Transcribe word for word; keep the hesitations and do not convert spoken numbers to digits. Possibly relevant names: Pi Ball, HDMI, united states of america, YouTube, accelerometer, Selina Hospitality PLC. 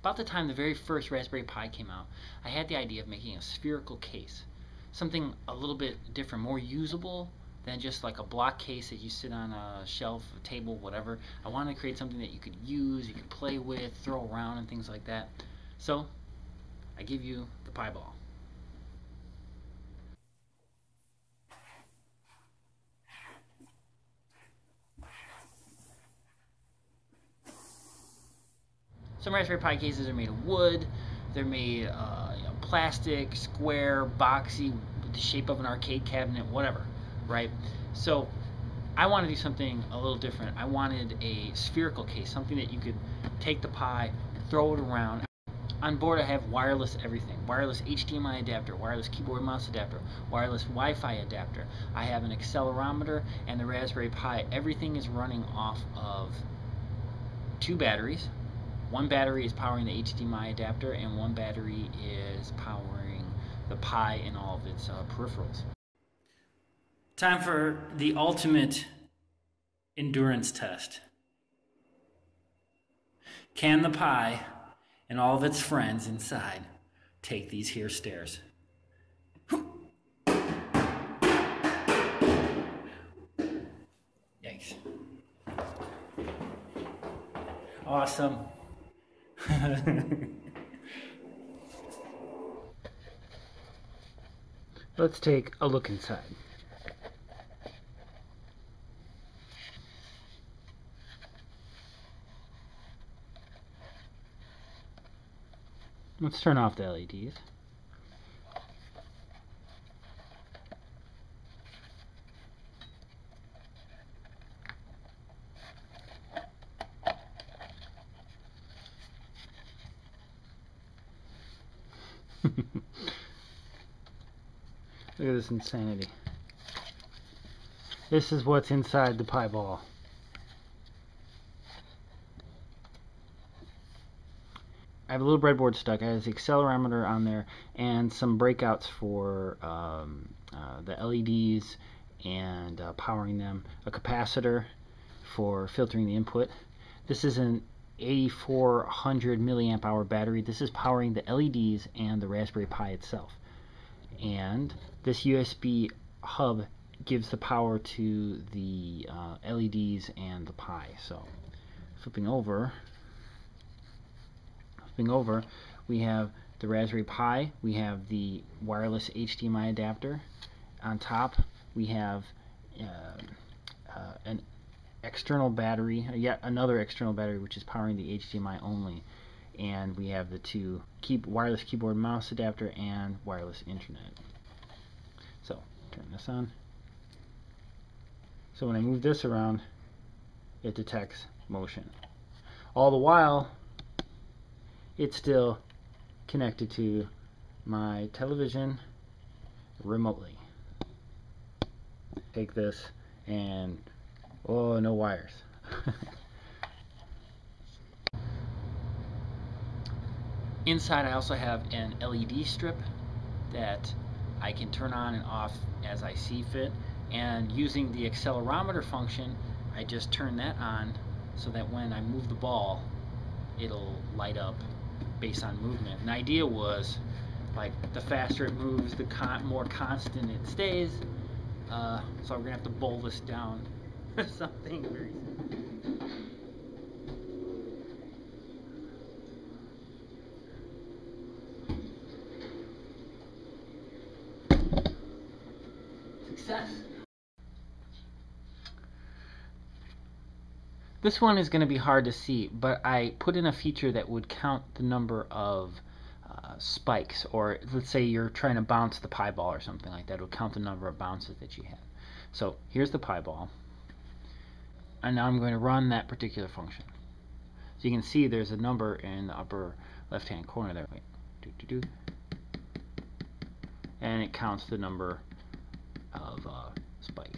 About the time the very first Raspberry Pi came out, I had the idea of making a spherical case. Something a little bit different, more usable than just like a block case that you sit on a shelf, a table, whatever. I wanted to create something that you could use, you could play with, throw around and things like that. So, I give you the Pi Ball. Some Raspberry Pi cases are made of wood, they're made uh, you know, plastic, square, boxy, with the shape of an arcade cabinet, whatever, right? So I want to do something a little different. I wanted a spherical case, something that you could take the Pi and throw it around. On board I have wireless everything, wireless H D M I adapter, wireless keyboard mouse adapter, wireless Wi-Fi adapter. I have an accelerometer and the Raspberry Pi. Everything is running off of two batteries. One battery is powering the H D M I adapter, and one battery is powering the Pi and all of its uh, peripherals. Time for the ultimate endurance test. Can the Pi and all of its friends inside take these here stairs? Yikes. Awesome. Let's take a look inside. Let's turn off the L E Ds. Look at this insanity. This is what's inside the Pi Ball. I have a little breadboard stuck. I have the accelerometer on there and some breakouts for um, uh, the L E Ds and uh, powering them. A capacitor for filtering the input. This is an eighty-four hundred milliamp hour battery. This is powering the L E Ds and the Raspberry Pi itself. And this U S B hub gives the power to the uh, L E Ds and the Pi. So flipping over, flipping over, we have the Raspberry Pi, we have the wireless H D M I adapter. On top, we have uh, uh, an external battery, yet another external battery, which is powering the H D M I only. And we have the two keep wireless keyboard mouse adapter and wireless internet. So turn this on. So when I move this around, it detects motion. All the while, it's still connected to my television remotely. Take this and, oh, no wires. Inside I also have an L E D strip that I can turn on and off as I see fit, and using the accelerometer function I just turn that on so that when I move the ball it'll light up based on movement. And the idea was, like, the faster it moves, the con more constant it stays, uh, so we're gonna have to bowl this down something very simple. This one is going to be hard to see, but I put in a feature that would count the number of uh, spikes, or let's say you're trying to bounce the Pi Ball or something like that. It would count the number of bounces that you had. So here's the Pi Ball, and now I'm going to run that particular function. So you can see there's a number in the upper left hand corner there. Wait. Do, do, do. And it counts the number of uh, spikes.